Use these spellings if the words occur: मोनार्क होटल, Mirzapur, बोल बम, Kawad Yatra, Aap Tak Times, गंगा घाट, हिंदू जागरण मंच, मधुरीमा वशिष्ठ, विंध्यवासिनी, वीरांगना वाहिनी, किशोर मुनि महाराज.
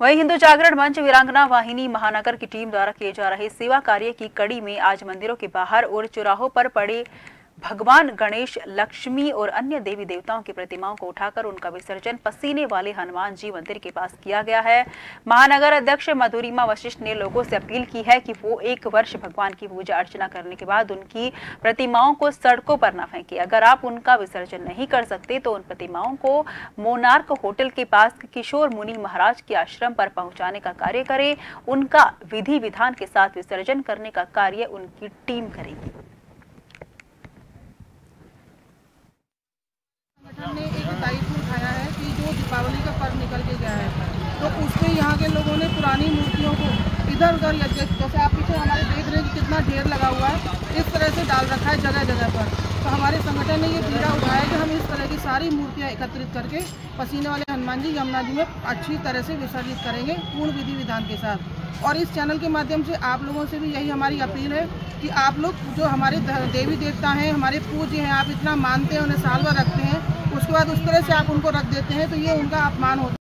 वहीं हिंदू जागरण मंच वीरांगना वाहिनी महानगर की टीम द्वारा किए जा रहे सेवा कार्य की कड़ी में आज मंदिरों के बाहर और चौराहों पर पड़े भगवान गणेश, लक्ष्मी और अन्य देवी देवताओं की प्रतिमाओं को उठाकर उनका विसर्जन पसीने वाले हनुमान जी मंदिर के पास किया गया है। महानगर अध्यक्ष मधुरीमा वशिष्ठ ने लोगों से अपील की है कि वो एक वर्ष भगवान की पूजा अर्चना करने के बाद उनकी प्रतिमाओं को सड़कों पर न फेंकें। अगर आप उनका विसर्जन नहीं कर सकते तो उन प्रतिमाओं को मोनार्क होटल के पास किशोर मुनि महाराज के आश्रम पर पहुंचाने का कार्य करें। उनका विधि विधान के साथ विसर्जन करने का कार्य उनकी टीम करेगी। हमने एक दायित्व उठाया है कि जो दीपावली का पर्व निकल के गया है तो उसमें यहाँ के लोगों ने पुरानी मूर्तियों को इधर उधर, जैसे आप पीछे हमारे देख रहे हैं कितना ढेर लगा हुआ है, इस तरह से डाल रखा है जगह जगह पर। तो हमारे संगठन ने ये बीड़ा उठाया कि हम इस तरह की सारी मूर्तियाँ एकत्रित करके पसीने वाले हनुमान जी, यमुना जी में अच्छी तरह से विसर्जित करेंगे पूर्ण विधि विधान के साथ। और इस चैनल के माध्यम से आप लोगों से भी यही हमारी अपील है कि आप लोग जो हमारे देवी देवता हैं, हमारे पूज्य हैं, आप इतना मानते हैं, उन्हें साल भर रखते हैं, उसके बाद उस तरह से आप उनको रख देते हैं तो ये उनका अपमान होता है।